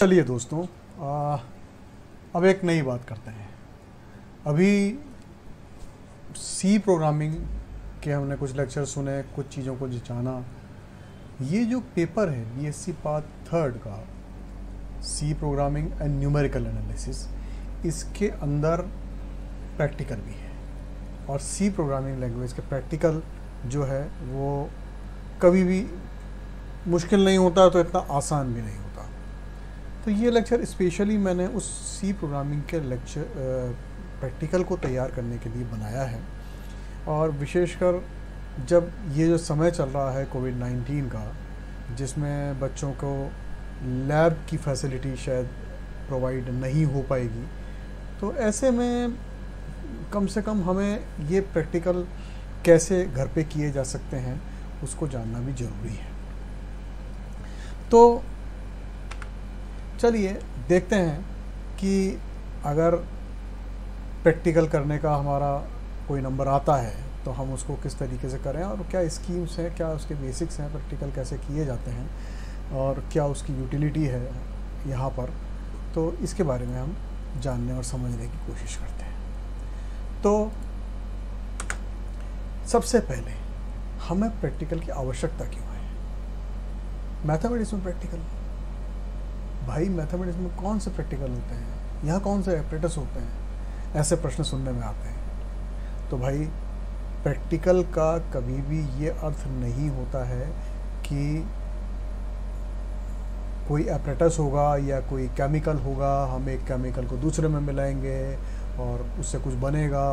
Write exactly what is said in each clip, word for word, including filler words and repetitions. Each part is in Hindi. चलिए दोस्तों, आ, अब एक नई बात करते हैं। अभी सी प्रोग्रामिंग के हमने कुछ लेक्चर सुने, कुछ चीज़ों को जाना। ये जो पेपर है B S C part third का, C programming and numerical analysis, इसके अंदर प्रैक्टिकल भी है। और सी प्रोग्रामिंग लैंग्वेज के प्रैक्टिकल जो है वो कभी भी मुश्किल नहीं होता, तो इतना आसान भी नहीं होता। तो ये लेक्चर स्पेशली मैंने उस सी प्रोग्रामिंग के लेक्चर प्रैक्टिकल को तैयार करने के लिए बनाया है। और विशेषकर जब ये जो समय चल रहा है कोविड नाइन्टीन का, जिसमें बच्चों को लैब की फैसिलिटी शायद प्रोवाइड नहीं हो पाएगी, तो ऐसे में कम से कम हमें ये प्रैक्टिकल कैसे घर पे किए जा सकते हैं उसको जानना भी ज़रूरी है। तो चलिए देखते हैं कि अगर प्रैक्टिकल करने का हमारा कोई नंबर आता है तो हम उसको किस तरीके से करें, और क्या स्कीम्स हैं, क्या उसके बेसिक्स हैं, प्रैक्टिकल कैसे किए जाते हैं और क्या उसकी यूटिलिटी है यहाँ पर। तो इसके बारे में हम जानने और समझने की कोशिश करते हैं। तो सबसे पहले हमें प्रैक्टिकल की आवश्यकता क्यों है? मैथमेटिक्स में प्रैक्टिकल, भाई मैथमेटिक्स में कौन से प्रैक्टिकल होते हैं, यहाँ कौन से एप्रेटस होते हैं, ऐसे प्रश्न सुनने में आते हैं। तो भाई प्रैक्टिकल का कभी भी ये अर्थ नहीं होता है कि कोई एप्रेटस होगा या कोई केमिकल होगा, हम एक केमिकल को दूसरे में मिलाएंगे और उससे कुछ बनेगा,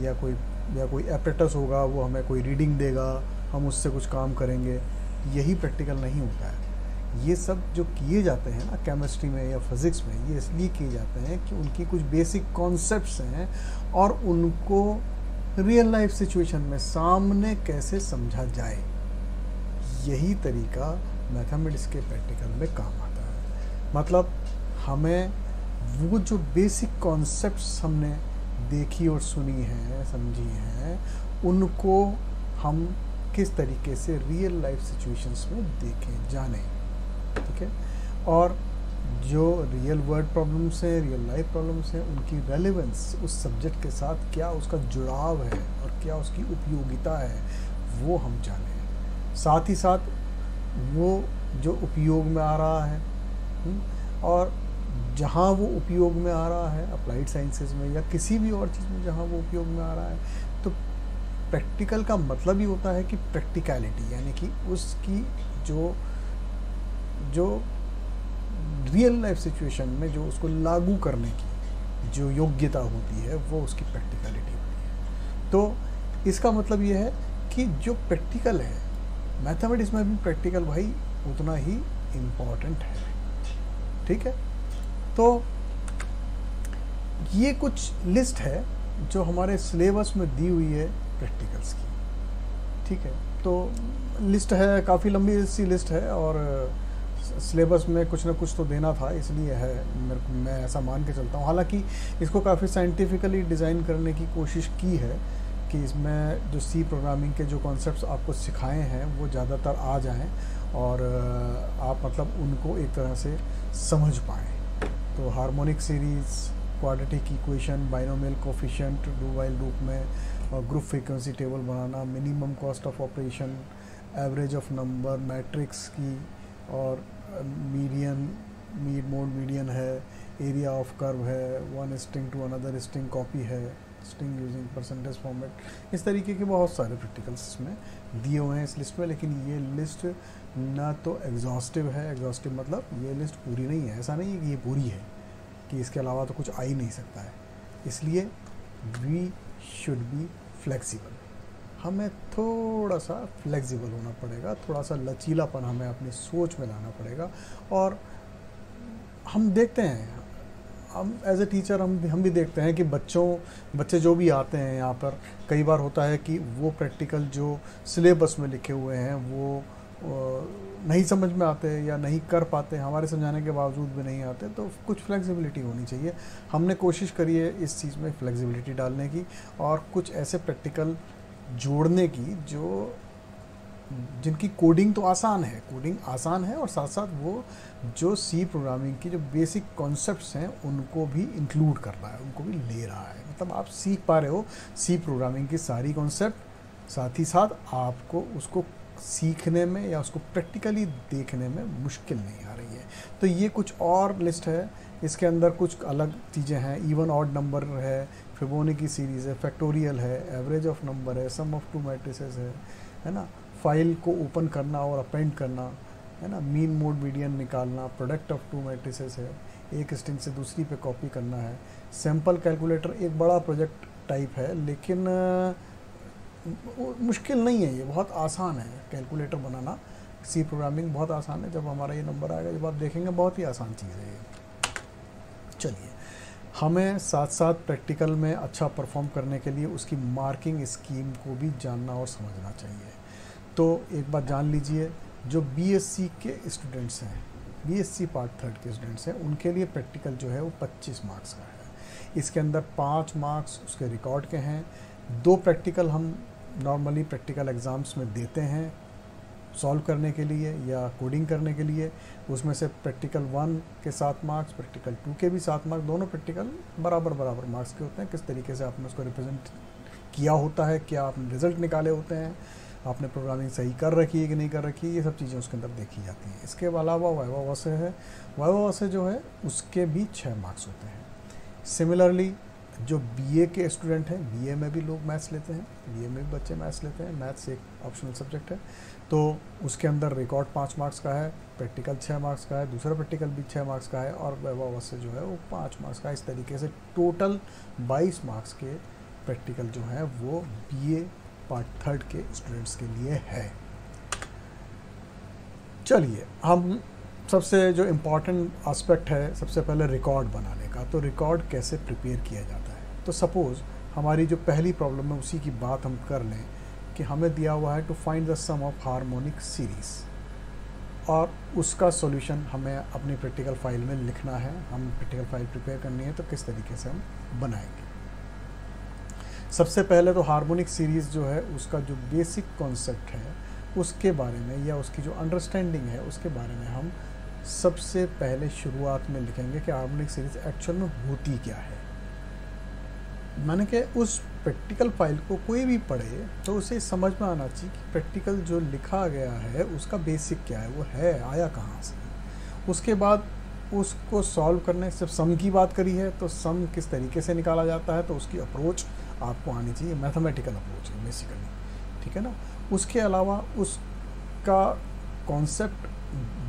या कोई या कोई एप्रेटस होगा वो हमें कोई रीडिंग देगा, हम उससे कुछ काम करेंगे। यही प्रैक्टिकल नहीं होता है। ये सब जो किए जाते हैं ना केमिस्ट्री में या फिज़िक्स में, ये इसलिए किए जाते हैं कि उनकी कुछ बेसिक कॉन्सेप्ट्स हैं और उनको रियल लाइफ सिचुएशन में सामने कैसे समझा जाए, यही तरीका मैथमेटिक्स के प्रैक्टिकल में काम आता है। मतलब हमें वो जो बेसिक कॉन्सेप्ट्स हमने देखी और सुनी हैं, समझी हैं, उनको हम किस तरीके से रियल लाइफ सिचुएशंस में देखें, जाने, ठीक है। और जो रियल वर्ल्ड प्रॉब्लम्स हैं, रियल लाइफ प्रॉब्लम्स हैं, उनकी रेलेवेंस उस सब्जेक्ट के साथ क्या उसका जुड़ाव है और क्या उसकी उपयोगिता है, वो हम जानें। साथ ही साथ वो जो उपयोग में आ रहा है हुँ? और जहाँ वो उपयोग में आ रहा है, अप्लाइड साइंसेज में या किसी भी और चीज़ में जहाँ वो उपयोग में आ रहा है, तो प्रैक्टिकल का मतलब ही होता है कि प्रैक्टिकलिटी, यानी कि उसकी जो जो रियल लाइफ सिचुएशन में जो उसको लागू करने की जो योग्यता होती है, वो उसकी प्रैक्टिकलिटी होती है। तो इसका मतलब ये है कि जो प्रैक्टिकल है मैथमेटिक्स में भी, प्रैक्टिकल भाई उतना ही इम्पॉर्टेंट है, ठीक है। तो ये कुछ लिस्ट है जो हमारे सिलेबस में दी हुई है प्रैक्टिकल्स की, ठीक है। तो लिस्ट है, काफ़ी लंबी सी लिस्ट है, और सिलेबस में कुछ ना कुछ तो देना था, इसलिए है, मेरे को, मैं ऐसा मान के चलता हूँ। हालांकि इसको काफ़ी साइंटिफिकली डिज़ाइन करने की कोशिश की है कि इसमें जो सी प्रोग्रामिंग के जो कॉन्सेप्ट्स आपको सिखाए हैं वो ज़्यादातर आ जाएं और आप मतलब उनको एक तरह से समझ पाएँ। तो harmonic series, quadratic equation, binomial coefficient, do while loop में और ग्रुप फ्रीक्वेंसी टेबल बनाना, minimum cost of operation, average of number, matrix की, और मीडियन, मीड मोड मीडियन है, एरिया ऑफ कर्व है, one string to another string copy है, स्ट्रिंग यूजिंग परसेंटेज फॉर्मेट, इस तरीके के बहुत सारे प्रैक्टिकल्स इसमें दिए हुए हैं इस लिस्ट में। लेकिन ये लिस्ट ना तो एग्जॉस्टिव है, एग्जॉस्टिव मतलब ये लिस्ट पूरी नहीं है, ऐसा नहीं है कि ये पूरी है कि इसके अलावा तो कुछ आ ही नहीं सकता है। इसलिए वी शुड बी फ्लेक्सिबल, हमें थोड़ा सा फ्लेक्सिबल होना पड़ेगा, थोड़ा सा लचीलापन हमें अपनी सोच में लाना पड़ेगा। और हम देखते हैं, हम एज ए टीचर हम हम भी देखते हैं कि बच्चों बच्चे जो भी आते हैं यहाँ पर, कई बार होता है कि वो प्रैक्टिकल जो सिलेबस में लिखे हुए हैं वो नहीं समझ में आते या नहीं कर पाते, हमारे समझाने के बावजूद भी नहीं आते। तो कुछ फ्लेक्सिबिलिटी होनी चाहिए। हमने कोशिश करी है इस चीज़ में फ्लेक्सिबिलिटी डालने की और कुछ ऐसे प्रैक्टिकल जोड़ने की जो जिनकी कोडिंग तो आसान है, कोडिंग आसान है और साथ साथ वो जो सी प्रोग्रामिंग की जो बेसिक कॉन्सेप्ट्स हैं उनको भी इंक्लूड कर रहा है, उनको भी ले रहा है। मतलब आप सीख पा रहे हो सी प्रोग्रामिंग की सारी कॉन्सेप्ट, साथ ही साथ आपको उसको सीखने में या उसको प्रैक्टिकली देखने में मुश्किल नहीं आ रही है। तो ये कुछ और लिस्ट है, इसके अंदर कुछ अलग चीज़ें हैं, इवन ऑड नंबर है, फिबोनी की सीरीज़ है, फैक्टोरियल है, एवरेज ऑफ नंबर है, सम ऑफ टू मैट्रिसेस है, है ना, फाइल को ओपन करना और अपेंड करना, है ना, मीन मोड मीडियन निकालना, प्रोडक्ट ऑफ टू मैट्रिसेस है, एक स्ट्रिंग से दूसरी पे कॉपी करना है, सैम्पल कैलकुलेटर एक बड़ा प्रोजेक्ट टाइप है लेकिन मुश्किल नहीं है, ये बहुत आसान है कैलकुलेटर बनाना। सी प्रोग्रामिंग बहुत आसान है, जब हमारा ये नंबर आएगा जब आप देखेंगे बहुत ही आसान चीज़ है ये। चलिए, हमें साथ साथ प्रैक्टिकल में अच्छा परफॉर्म करने के लिए उसकी मार्किंग स्कीम को भी जानना और समझना चाहिए। तो एक बात जान लीजिए, जो बीएससी के स्टूडेंट्स हैं, बीएससी पार्ट थर्ड के स्टूडेंट्स हैं, उनके लिए प्रैक्टिकल जो है वो पच्चीस मार्क्स का है। इसके अंदर पाँच मार्क्स उसके रिकॉर्ड के हैं, दो प्रैक्टिकल हम नॉर्मली प्रैक्टिकल एग्ज़ाम्स में देते हैं सॉल्व करने के लिए या कोडिंग करने के लिए, उसमें से प्रैक्टिकल वन के सात मार्क्स, प्रैक्टिकल टू के भी सात मार्क्स, दोनों प्रैक्टिकल बराबर बराबर मार्क्स के होते हैं। किस तरीके से आपने उसको रिप्रेजेंट किया होता है, क्या आपने रिजल्ट निकाले होते हैं, आपने प्रोग्रामिंग सही कर रखी है कि नहीं कर रखी है, ये सब चीज़ें उसके अंदर देखी जाती हैं। इसके अलावा वाइवा वसे है, वाइवा वसे जो है उसके भी छः मार्क्स होते हैं। सिमिलरली जो बीए के स्टूडेंट हैं, बीए में भी लोग मैथ्स लेते हैं, बीए में भी बच्चे मैथ्स लेते हैं, मैथ्स एक ऑप्शनल सब्जेक्ट है, तो उसके अंदर रिकॉर्ड पाँच मार्क्स का है, प्रैक्टिकल छः मार्क्स का है, दूसरा प्रैक्टिकल भी छः मार्क्स का है और वाइवा वसे जो है वो पाँच मार्क्स का है। इस तरीके से टोटल बाईस मार्क्स के प्रैक्टिकल जो है वो बीए पार्ट थर्ड के स्टूडेंट्स के लिए है। चलिए, हम सबसे जो इम्पॉर्टेंट एस्पेक्ट है सबसे पहले रिकॉर्ड बनाने का, तो रिकॉर्ड कैसे प्रिपेयर किया जाता है। तो सपोज़ हमारी जो पहली प्रॉब्लम है उसी की बात हम कर लें कि हमें दिया हुआ है to find the sum of harmonic series और उसका सॉल्यूशन हमें अपनी प्रैक्टिकल फाइल में लिखना है, हम प्रैक्टिकल फाइल प्रिपेयर करनी है, तो किस तरीके से हम बनाएंगे। सबसे पहले तो हार्मोनिक सीरीज़ जो है उसका जो बेसिक कॉन्सेप्ट है उसके बारे में या उसकी जो अंडरस्टैंडिंग है उसके बारे में हम सबसे पहले शुरुआत में लिखेंगे कि हार्मोनिक सीरीज़ एक्चुअल में होती क्या है। माने कि उस प्रैक्टिकल फाइल को कोई भी पढ़े तो उसे समझ में आना चाहिए कि प्रैक्टिकल जो लिखा गया है उसका बेसिक क्या है, वो है आया कहाँ से। उसके बाद उसको सॉल्व करने, सिर्फ सम की बात करी है तो सम किस तरीके से निकाला जाता है, तो उसकी अप्रोच आपको आनी चाहिए, मैथमेटिकल अप्रोच है बेसिकली, ठीक है ना। उसके अलावा उसका कॉन्सेप्ट,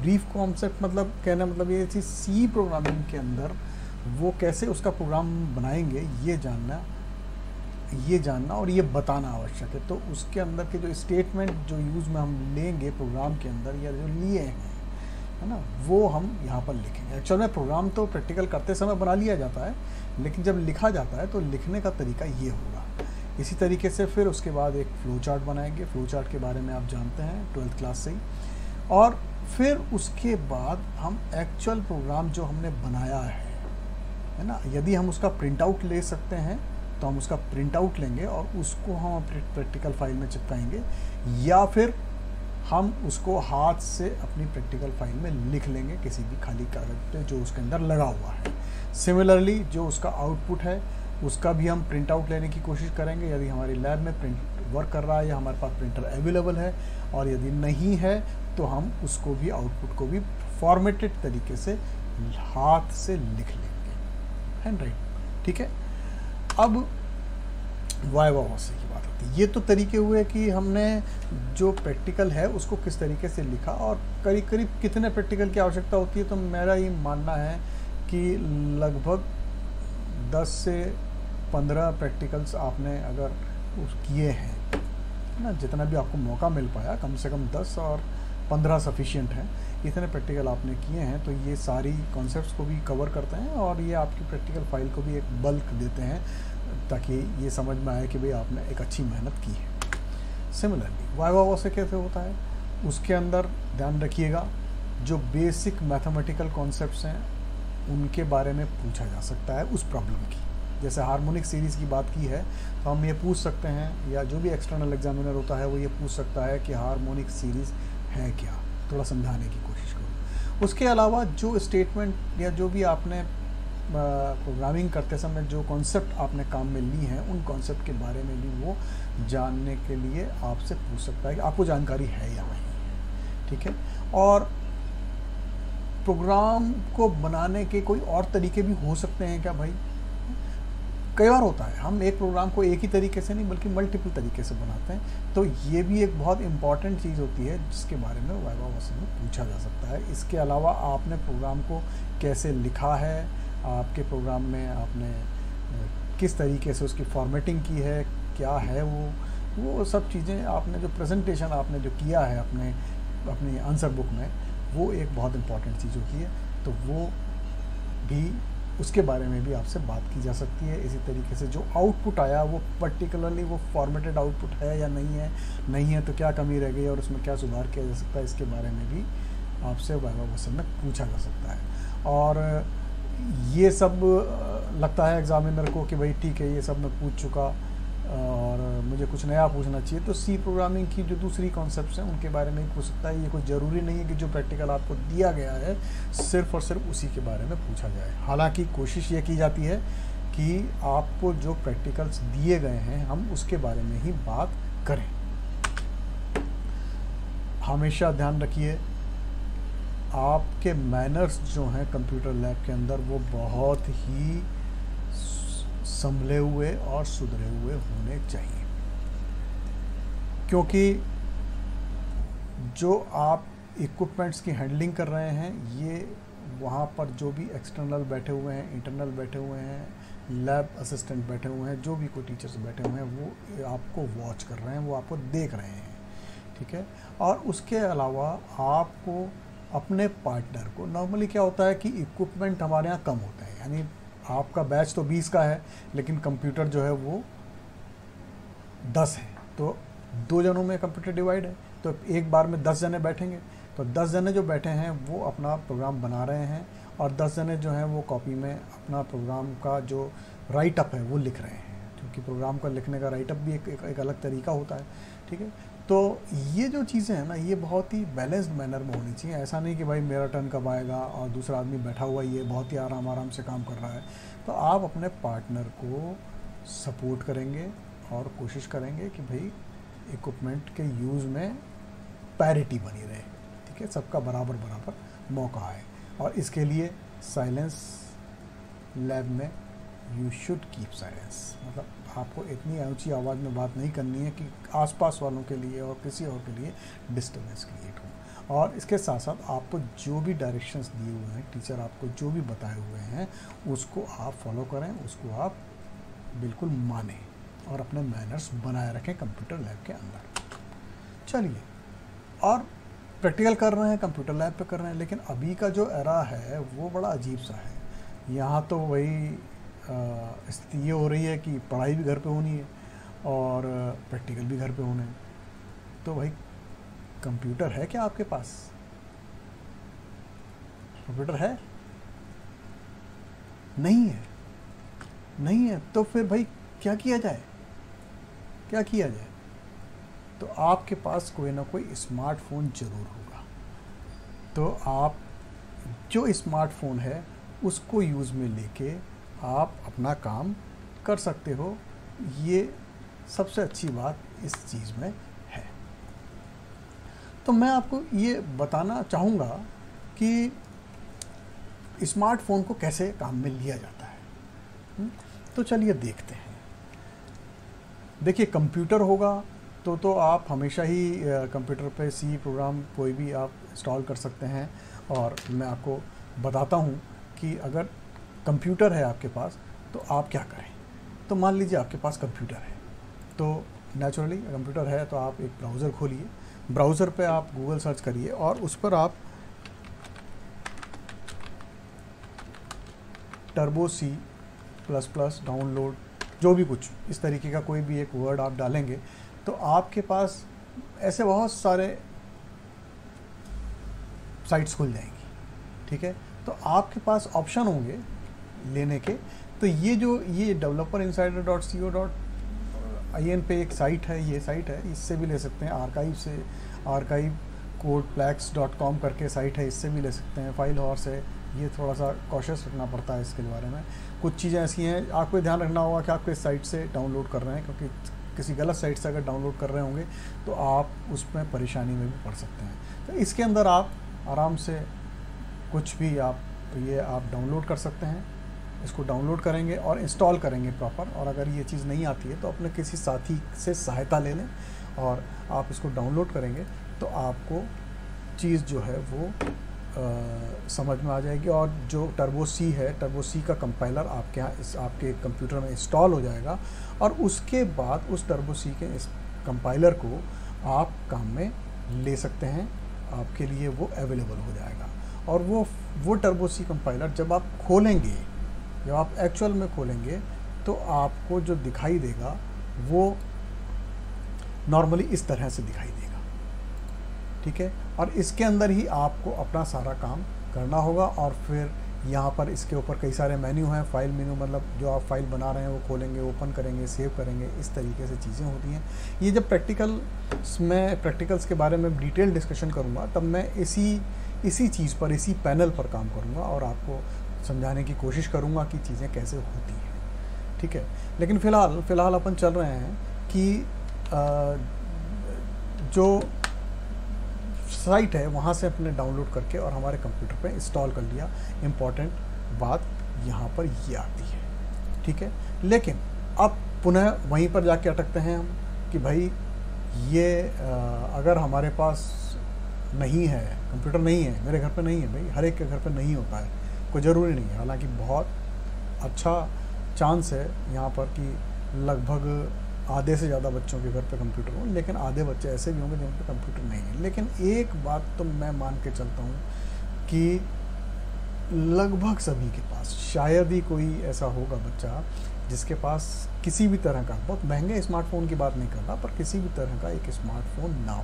ब्रीफ कॉन्सेप्ट, मतलब कहना मतलब ये चीज़ सी प्रोग्रामिंग के अंदर वो कैसे उसका प्रोग्राम बनाएंगे ये जानना ये जानना और ये बताना आवश्यक है। तो उसके अंदर के जो स्टेटमेंट जो यूज़ में हम लेंगे प्रोग्राम के अंदर या जो लिए हैं, है ना, वो हम यहाँ पर लिखेंगे। एक्चुअल में प्रोग्राम तो प्रैक्टिकल करते समय बना लिया जाता है, लेकिन जब लिखा जाता है तो लिखने का तरीका ये होगा। इसी तरीके से फिर उसके बाद एक फ्लो चार्ट बनाएंगे, फ्लो चार्ट के बारे में आप जानते हैं ट्वेल्थ क्लास से ही, और फिर उसके बाद हम एक्चुअल प्रोग्राम जो हमने बनाया है, है ना, यदि हम उसका प्रिंट आउट ले सकते हैं तो हम उसका प्रिंट आउट लेंगे और उसको हम अपनी प्रैक्टिकल फाइल में चिपकाएंगे, या फिर हम उसको हाथ से अपनी प्रैक्टिकल फाइल में लिख लेंगे किसी भी खाली कागज पे जो उसके अंदर लगा हुआ है। सिमिलरली जो उसका आउटपुट है उसका भी हम प्रिंट आउट लेने की कोशिश करेंगे, यदि हमारी लैब में प्रिंट वर्क कर रहा है या हमारे पास प्रिंटर अवेलेबल है, और यदि नहीं है तो हम उसको भी, आउटपुट को भी फॉर्मेटेड तरीके से हाथ से लिख लेंगे, हैंड राइट, ठीक है। अब वाइवा वसे की बात होती है। ये तो तरीके हुए कि हमने जो प्रैक्टिकल है उसको किस तरीके से लिखा और करीब करीब कितने प्रैक्टिकल की आवश्यकता होती है, तो मेरा ये मानना है कि लगभग दस से पंद्रह प्रैक्टिकल्स आपने अगर किए हैं, ना, जितना भी आपको मौका मिल पाया, कम से कम दस और पंद्रह सफिशिएंट हैं, इतने प्रैक्टिकल आपने किए हैं तो ये सारी कॉन्सेप्ट्स को भी कवर करते हैं और ये आपकी प्रैक्टिकल फाइल को भी एक बल्क देते हैं ताकि ये समझ में आए कि भाई आपने एक अच्छी मेहनत की है। सिमिलरली वाइवा वसे कैसे होता है, उसके अंदर ध्यान रखिएगा जो बेसिक मैथमेटिकल कॉन्सेप्ट्स हैं उनके बारे में पूछा जा सकता है उस प्रॉब्लम की, जैसे हार्मोनिक सीरीज़ की बात की है तो हम ये पूछ सकते हैं, या जो भी एक्सटर्नल एग्जामिनर होता है वो ये पूछ सकता है कि हार्मोनिक सीरीज़ है क्या, थोड़ा समझाने की कोशिश करो। उसके अलावा जो स्टेटमेंट या जो भी आपने प्रोग्रामिंग करते समय जो कॉन्सेप्ट आपने काम में ली हैं, उन कॉन्सेप्ट के बारे में भी वो जानने के लिए आपसे पूछ सकता है कि आपको जानकारी है या नहीं, ठीक है। और प्रोग्राम को बनाने के कोई और तरीके भी हो सकते हैं क्या भाई? कई बार होता है हम एक प्रोग्राम को एक ही तरीके से नहीं बल्कि मल्टीपल तरीके से बनाते हैं, तो ये भी एक बहुत इम्पॉर्टेंट चीज़ होती है जिसके बारे में वाइवा वॉसिंग में पूछा जा सकता है। इसके अलावा आपने प्रोग्राम को कैसे लिखा है, आपके प्रोग्राम में आपने किस तरीके से उसकी फॉर्मेटिंग की है, क्या है वो वो सब चीज़ें, आपने जो प्रेजेंटेशन आपने जो किया है अपने अपनी आंसर बुक में, वो एक बहुत इम्पॉर्टेंट चीज़ होती है, तो वो भी उसके बारे में भी आपसे बात की जा सकती है। इसी तरीके से जो आउटपुट आया वो पर्टिकुलरली वो फॉर्मेटेड आउटपुट है या नहीं है, नहीं है तो क्या कमी रह गई और उसमें क्या सुधार किया जा सकता है, इसके बारे में भी आपसे वाइवा क्वेश्चन में पूछा जा सकता है। और ये सब लगता है एग्जामिनर को कि भाई ठीक है ये सब मैं पूछ चुका और मुझे कुछ नया पूछना चाहिए, तो सी प्रोग्रामिंग की जो दूसरी कॉन्सेप्ट्स हैं उनके बारे में ही पूछ सकता है। ये कोई ज़रूरी नहीं है कि जो प्रैक्टिकल आपको दिया गया है सिर्फ और सिर्फ उसी के बारे में पूछा जाए। हालांकि कोशिश ये की जाती है कि आपको जो प्रैक्टिकल्स दिए गए हैं हम उसके बारे में ही बात करें। हमेशा ध्यान रखिए आपके मैनर्स जो हैं कंप्यूटर लैब के अंदर वो बहुत ही संभले हुए और सुधरे हुए होने चाहिए, क्योंकि जो आप इक्विपमेंट्स की हैंडलिंग कर रहे हैं ये वहाँ पर जो भी एक्सटर्नल बैठे हुए हैं, इंटरनल बैठे हुए हैं, लैब असिस्टेंट बैठे हुए हैं, जो भी कोई टीचर्स बैठे हुए हैं, वो आपको वॉच कर रहे हैं, वो आपको देख रहे हैं, ठीक है। और उसके अलावा आपको अपने पार्टनर को, नॉर्मली क्या होता है कि इक्विपमेंट हमारे यहाँ कम होता है, यानी आपका बैच तो बीस का है लेकिन कंप्यूटर जो है वो दस है, तो दो जनों में कंप्यूटर डिवाइड है, तो एक बार में दस जने बैठेंगे, तो दस जने जो बैठे हैं वो अपना प्रोग्राम बना रहे हैं और दस जने जो हैं वो कॉपी में अपना प्रोग्राम का जो राइट अप है वो लिख रहे हैं, क्योंकि प्रोग्राम का लिखने का राइट अप भी एक, एक, एक अलग तरीका होता है, ठीक है। तो ये जो चीज़ें हैं ना ये बहुत ही बैलेंस्ड मैनर में होनी चाहिए। ऐसा नहीं कि भाई मेरा टर्न कब आएगा और दूसरा आदमी बैठा हुआ ये बहुत ही आराम आराम से काम कर रहा है, तो आप अपने पार्टनर को सपोर्ट करेंगे और कोशिश करेंगे कि भाई इक्विपमेंट के यूज़ में पैरिटी बनी रहे, ठीक है, सबका बराबर बराबर मौका आए। और इसके लिए साइलेंस लैब में यू शुड कीप साइलेंस, मतलब आपको इतनी ऊंची आवाज़ में बात नहीं करनी है कि आसपास वालों के लिए और किसी और के लिए डिस्टर्बेंस क्रिएट हो। और इसके साथ साथ आपको जो भी डायरेक्शंस दिए हुए हैं, टीचर आपको जो भी बताए हुए हैं उसको आप फॉलो करें, उसको आप बिल्कुल मानें और अपने मैनर्स बनाए रखें कंप्यूटर लैब के अंदर। चलिए, और प्रैक्टिकल कर रहे हैं कंप्यूटर लैब पर कर रहे हैं, लेकिन अभी का जो एरा है वो बड़ा अजीब सा है। यहाँ तो वही स्थिति ये हो रही है कि पढ़ाई भी घर पे होनी है और प्रैक्टिकल भी घर पे होने हैं, तो भाई कंप्यूटर है क्या आपके पास? कंप्यूटर है? नहीं है, नहीं है तो फिर भाई क्या किया जाए, क्या किया जाए? तो आपके पास कोई ना कोई स्मार्टफोन ज़रूर होगा, तो आप जो स्मार्टफोन है उसको यूज़ में लेके आप अपना काम कर सकते हो। ये सबसे अच्छी बात इस चीज़ में है। तो मैं आपको ये बताना चाहूँगा कि स्मार्टफोन को कैसे काम में लिया जाता है, तो चलिए देखते हैं। देखिए कंप्यूटर होगा तो तो आप हमेशा ही कंप्यूटर पे सी प्रोग्राम कोई भी आप इंस्टॉल कर सकते हैं, और मैं आपको बताता हूँ कि अगर कंप्यूटर है आपके पास तो आप क्या करें। तो मान लीजिए आपके पास कंप्यूटर है, तो नेचुरली कंप्यूटर है तो आप एक ब्राउज़र खोलिए, ब्राउज़र पे आप गूगल सर्च करिए और उस पर आप Turbo C plus plus download जो भी कुछ इस तरीके का कोई भी एक वर्ड आप डालेंगे तो आपके पास ऐसे बहुत सारे साइट्स खुल जाएंगी, ठीक है। तो आपके पास ऑप्शन होंगे लेने के तो ये जो ये developer insider dot C O dot I N पे एक साइट है, ये साइट है, इससे भी ले सकते हैं। आर्काइव से archive CodePlex dot com करके साइट है, इससे भी ले सकते हैं। फाइल हॉर्स है, ये थोड़ा सा कॉशियस रखना पड़ता है इसके बारे में। कुछ चीज़ें ऐसी हैं आपको ध्यान रखना होगा कि आप इस साइट से डाउनलोड कर रहे हैं, क्योंकि किसी गलत साइट से अगर डाउनलोड कर रहे होंगे तो आप उसमें परेशानी में भी पड़ सकते हैं। तो इसके अंदर आप आराम से कुछ भी आप तो ये आप डाउनलोड कर सकते हैं। इसको डाउनलोड करेंगे और इंस्टॉल करेंगे प्रॉपर, और अगर ये चीज़ नहीं आती है तो अपने किसी साथी से सहायता ले लें और आप इसको डाउनलोड करेंगे तो आपको चीज़ जो है वो आ, समझ में आ जाएगी। और जो टर्बो सी है, टर्बो सी का कंपाइलर आपके यहाँ इस आपके कंप्यूटर में इंस्टॉल हो जाएगा और उसके बाद उस टर्बो सी के इस कंपाइलर को आप काम में ले सकते हैं, आपके लिए वो अवेलेबल हो जाएगा। और वो वो टर्बो सी कंपाइलर जब आप खोलेंगे, जब आप एक्चुअल में खोलेंगे तो आपको जो दिखाई देगा वो नॉर्मली इस तरह से दिखाई देगा, ठीक है। और इसके अंदर ही आपको अपना सारा काम करना होगा। और फिर यहाँ पर इसके ऊपर कई सारे मेन्यू हैं, फाइल मेन्यू मतलब जो आप फाइल बना रहे हैं वो खोलेंगे, ओपन करेंगे, सेव करेंगे, इस तरीके से चीज़ें होती हैं। ये जब प्रैक्टिकल्स में प्रैक्टिकल्स के बारे में डिटेल डिस्कशन करूँगा तब मैं इसी इसी चीज़ पर, इसी पैनल पर काम करूँगा और आपको समझाने की कोशिश करूँगा कि चीज़ें कैसे होती हैं, ठीक है। लेकिन फ़िलहाल फ़िलहाल अपन चल रहे हैं कि आ, जो साइट है वहाँ से अपने डाउनलोड करके और हमारे कंप्यूटर पे इंस्टॉल कर लिया। इम्पॉर्टेंट बात यहाँ पर ये आती है, ठीक है। लेकिन अब पुनः वहीं पर जाके अटकते हैं हम कि भाई ये आ, अगर हमारे पास नहीं है, कंप्यूटर नहीं है, मेरे घर पे नहीं है, भाई हर एक के घर पे नहीं होता है, कोई ज़रूरी नहीं है। हालांकि बहुत अच्छा चांस है यहाँ पर कि लगभग आधे से ज़्यादा बच्चों के घर पे कंप्यूटर हो, लेकिन आधे बच्चे ऐसे भी होंगे जिन पे कंप्यूटर नहीं है। लेकिन एक बात तो मैं मान के चलता हूँ कि लगभग सभी के पास, शायद ही कोई ऐसा होगा बच्चा जिसके पास किसी भी तरह का, बहुत महंगे स्मार्टफोन की बात नहीं कर रहा, पर किसी भी तरह का एक स्मार्टफोन ना हो।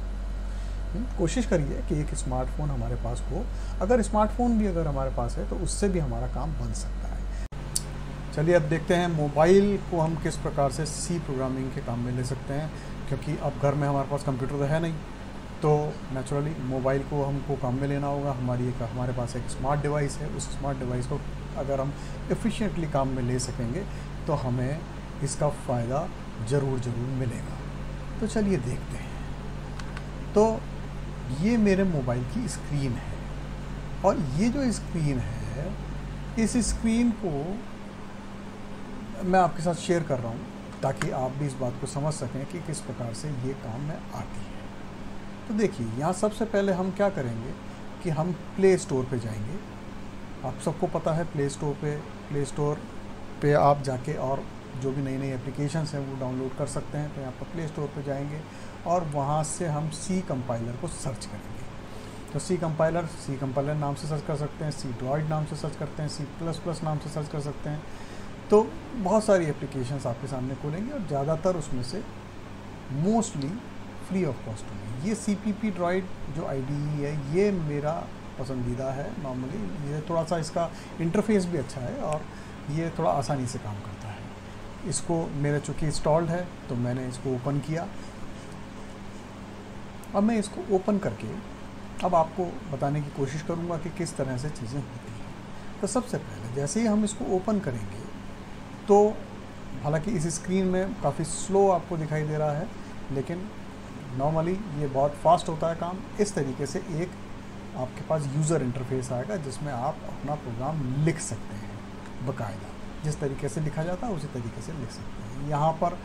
कोशिश करिए कि एक स्मार्टफोन हमारे पास हो। अगर स्मार्टफोन भी अगर हमारे पास है तो उससे भी हमारा काम बन सकता है। चलिए अब देखते हैं मोबाइल को हम किस प्रकार से सी प्रोग्रामिंग के काम में ले सकते हैं, क्योंकि अब घर में हमारे पास कंप्यूटर तो है नहीं, तो नेचुरली मोबाइल को हमको काम में लेना होगा। हमारी एक हमारे पास एक स्मार्ट डिवाइस है, उस स्मार्ट डिवाइस को अगर हम एफिशिएंटली काम में ले सकेंगे तो हमें इसका फ़ायदा ज़रूर ज़रूर मिलेगा। तो चलिए देखते हैं। तो ये मेरे मोबाइल की स्क्रीन है और ये जो स्क्रीन है, इस स्क्रीन को मैं आपके साथ शेयर कर रहा हूँ ताकि आप भी इस बात को समझ सकें कि किस प्रकार से ये काम में आती है। तो देखिए यहाँ सबसे पहले हम क्या करेंगे कि हम प्ले स्टोर पे जाएंगे। आप सबको पता है प्ले स्टोर पे प्ले स्टोर पे आप जाके और जो भी नई नई एप्लीकेशंस हैं वो डाउनलोड कर सकते हैं। तो यहाँ पर प्ले स्टोर पे जाएंगे और वहाँ से हम सी कंपाइलर को सर्च करेंगे। तो सी कंपाइलर सी कंपाइलर नाम से सर्च कर सकते हैं, सी ड्रॉइड नाम से सर्च करते हैं, सी प्लस प्लस नाम से सर्च कर सकते हैं। तो बहुत सारी एप्लीकेशंस आपके सामने खोलेंगे और ज़्यादातर उसमें से मोस्टली फ्री ऑफ कॉस्ट होंगे। ये सी पी पी ड्रॉइड जो आई डी ई है ये मेरा पसंदीदा है। नॉर्मली ये थोड़ा सा इसका इंटरफेस भी अच्छा है और ये थोड़ा आसानी से काम करता है। इसको मेरा चूँकि इंस्टॉल्ड है तो मैंने इसको ओपन किया। अब मैं इसको ओपन करके अब आपको बताने की कोशिश करूँगा कि किस तरह से चीज़ें होती हैं। तो सबसे पहले जैसे ही हम इसको ओपन करेंगे तो हालांकि इस स्क्रीन में काफ़ी स्लो आपको दिखाई दे रहा है, लेकिन नॉर्मली ये बहुत फास्ट होता है काम। इस तरीके से एक आपके पास यूज़र इंटरफेस आएगा जिसमें आप अपना प्रोग्राम लिख सकते हैं बाकायदा। जिस तरीके से लिखा जाता है उसी तरीके से लिख सकते हैं। यहाँ पर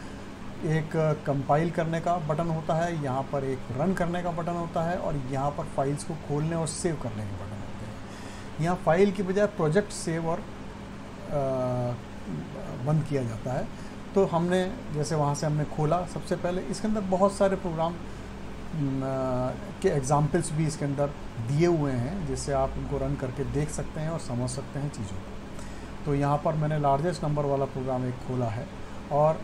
एक कंपाइल करने का बटन होता है, यहाँ पर एक रन करने का बटन होता है और यहाँ पर फाइल्स को खोलने और सेव करने के बटन होते हैं। यहाँ फाइल की बजाय प्रोजेक्ट सेव और आ, बंद किया जाता है। तो हमने जैसे वहाँ से हमने खोला सबसे पहले। इसके अंदर बहुत सारे प्रोग्राम के एग्जाम्पल्स भी इसके अंदर दिए हुए हैं जिससे आप उनको रन करके देख सकते हैं और समझ सकते हैं चीज़ों को। तो यहाँ पर मैंने लार्जेस्ट नंबर वाला प्रोग्राम एक खोला है और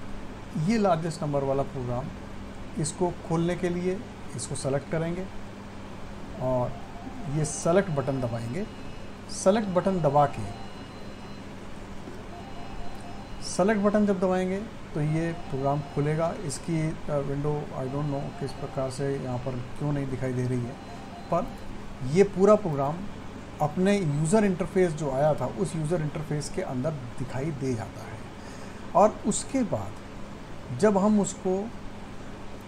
ये लार्जेस्ट नंबर वाला प्रोग्राम, इसको खोलने के लिए इसको सेलेक्ट करेंगे और ये सेलेक्ट बटन दबाएंगे। सेलेक्ट बटन दबा के सेलेक्ट बटन जब दबाएंगे तो ये प्रोग्राम खुलेगा। इसकी विंडो आई डोंट नो किस प्रकार से यहाँ पर क्यों नहीं दिखाई दे रही है, पर ये पूरा प्रोग्राम अपने यूज़र इंटरफेस जो आया था उस यूज़र इंटरफेस के अंदर दिखाई दे जाता है। और उसके बाद जब हम उसको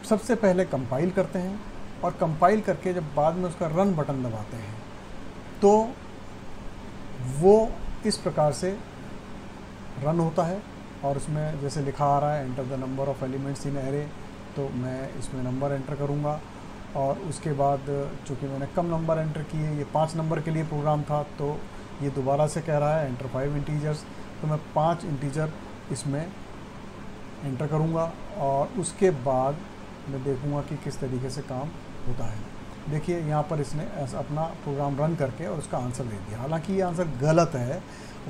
सबसे पहले कंपाइल करते हैं और कंपाइल करके जब बाद में उसका रन बटन दबाते हैं तो वो इस प्रकार से रन होता है। और उसमें जैसे लिखा आ रहा है enter the number of elements in array, तो मैं इसमें नंबर एंटर करूँगा। और उसके बाद चूँकि मैंने कम नंबर एंटर किए, ये पाँच नंबर के लिए प्रोग्राम था, तो ये दोबारा से कह रहा है एंटर फाइव इंटीजर्स, तो मैं पाँच इंटीजर इसमें एंटर करूँगा और उसके बाद मैं देखूँगा कि किस तरीके से काम होता है। देखिए यहाँ पर इसने अपना प्रोग्राम रन करके और उसका आंसर दे दिया। हालांकि ये आंसर गलत है,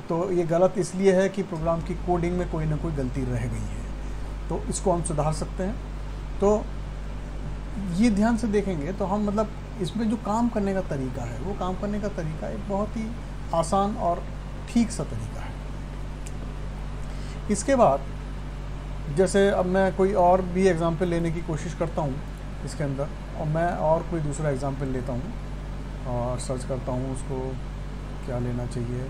तो ये गलत इसलिए है कि प्रोग्राम की कोडिंग में कोई ना कोई गलती रह गई है, तो इसको हम सुधार सकते हैं। तो ये ध्यान से देखेंगे तो हम मतलब इसमें जो काम करने का तरीका है वो काम करने का तरीका एक बहुत ही आसान और ठीक सा तरीका है। इसके बाद जैसे अब मैं कोई और भी एग्जाम्पल लेने की कोशिश करता हूँ इसके अंदर, और मैं और कोई दूसरा एग्जाम्पल लेता हूँ और सर्च करता हूँ उसको क्या लेना चाहिए।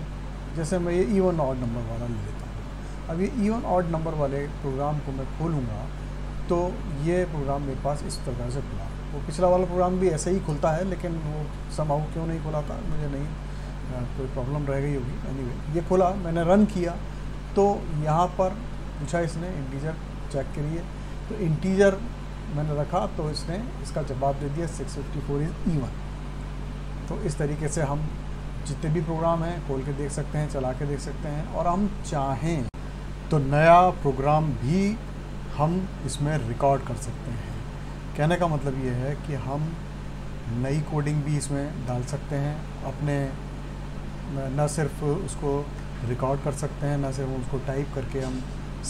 जैसे मैं ये इवन ऑड नंबर वाला ले लेता हूँ। अब ये इवन ऑड नंबर वाले प्रोग्राम को मैं खोलूँगा तो ये प्रोग्राम मेरे पास इस प्रकार से खुला। वो पिछला वाला प्रोग्राम भी ऐसे ही खुलता है, लेकिन वो समहाउ क्यों नहीं खुला था मुझे नहीं, कोई प्रॉब्लम रह गई होगी। एनीवे ये खुला, मैंने रन किया तो यहाँ पर पूछा इसने इंटीजर चेक करिए, तो इंटीजर मैंने रखा तो इसने इसका जवाब दे दिया six fifty four is even. तो इस तरीके से हम जितने भी प्रोग्राम हैं खोल के देख सकते हैं, चला के देख सकते हैं, और हम चाहें तो नया प्रोग्राम भी हम इसमें रिकॉर्ड कर सकते हैं। कहने का मतलब ये है कि हम नई कोडिंग भी इसमें डाल सकते हैं अपने, न सिर्फ उसको रिकॉर्ड कर सकते हैं, न सिर्फ उसको टाइप करके हम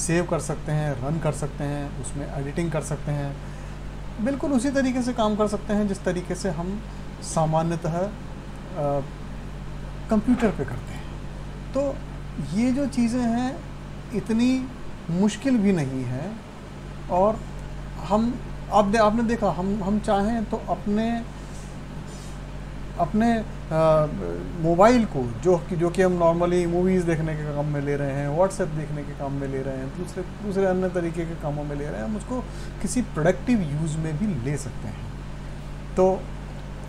सेव कर सकते हैं, रन कर सकते हैं, उसमें एडिटिंग कर सकते हैं। बिल्कुल उसी तरीके से काम कर सकते हैं जिस तरीके से हम सामान्यतः कंप्यूटर पे करते हैं। तो ये जो चीज़ें हैं इतनी मुश्किल भी नहीं है, और हम आप दे, आपने देखा हम हम चाहें तो अपने अपने मोबाइल को जो कि जो कि हम नॉर्मली मूवीज़ देखने के काम में ले रहे हैं, व्हाट्सएप देखने के काम में ले रहे हैं, दूसरे दूसरे अन्य तरीके के कामों में ले रहे हैं, हम उसको किसी प्रोडक्टिव यूज़ में भी ले सकते हैं। तो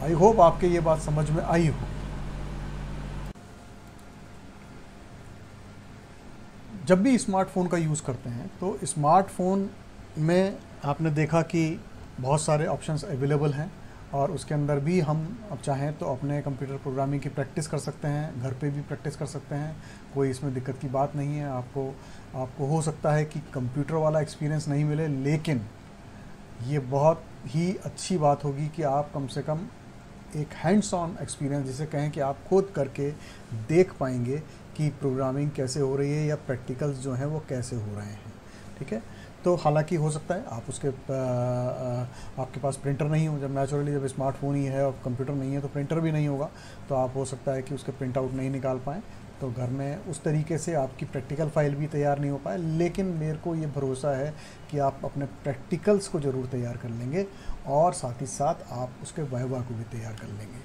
आई होप आपके ये बात समझ में आई हो। जब भी स्मार्टफोन का यूज़ करते हैं तो स्मार्टफोन में आपने देखा कि बहुत सारे ऑप्शंस अवेलेबल हैं, और उसके अंदर भी हम अब चाहें तो अपने कंप्यूटर प्रोग्रामिंग की प्रैक्टिस कर सकते हैं, घर पे भी प्रैक्टिस कर सकते हैं, कोई इसमें दिक्कत की बात नहीं है। आपको आपको हो सकता है कि कंप्यूटर वाला एक्सपीरियंस नहीं मिले, लेकिन ये बहुत ही अच्छी बात होगी कि आप कम से कम एक हैंड्स ऑन एक्सपीरियंस जिसे कहें कि आप खुद करके देख पाएंगे कि प्रोग्रामिंग कैसे हो रही है या प्रैक्टिकल्स जो हैं वो कैसे हो रहे हैं। ठीक है, तो हालांकि हो सकता है आप उसके आपके पास प्रिंटर नहीं हो, जब नेचुरली जब स्मार्टफोन ही है और कंप्यूटर नहीं है तो प्रिंटर भी नहीं होगा, तो आप हो सकता है कि उसके प्रिंट आउट नहीं निकाल पाएँ, तो घर में उस तरीके से आपकी प्रैक्टिकल फ़ाइल भी तैयार नहीं हो पाए। लेकिन मेरे को ये भरोसा है कि आप अपने प्रैक्टिकल्स को ज़रूर तैयार कर लेंगे और साथ ही साथ आप उसके वाइवा को भी तैयार कर लेंगे।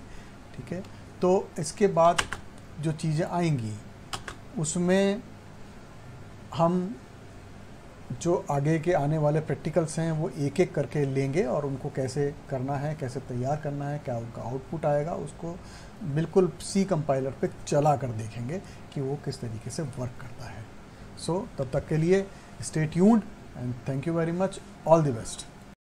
ठीक है, तो इसके बाद जो चीज़ें आएंगी उसमें हम जो आगे के आने वाले प्रैक्टिकल्स हैं वो एक एक करके लेंगे और उनको कैसे करना है, कैसे तैयार करना है, क्या उनका आउटपुट आएगा, उसको बिल्कुल सी कंपाइलर पे चला कर देखेंगे कि वो किस तरीके से वर्क करता है। सो so, तब तक के लिए stay tuned and thank you very much, all the best.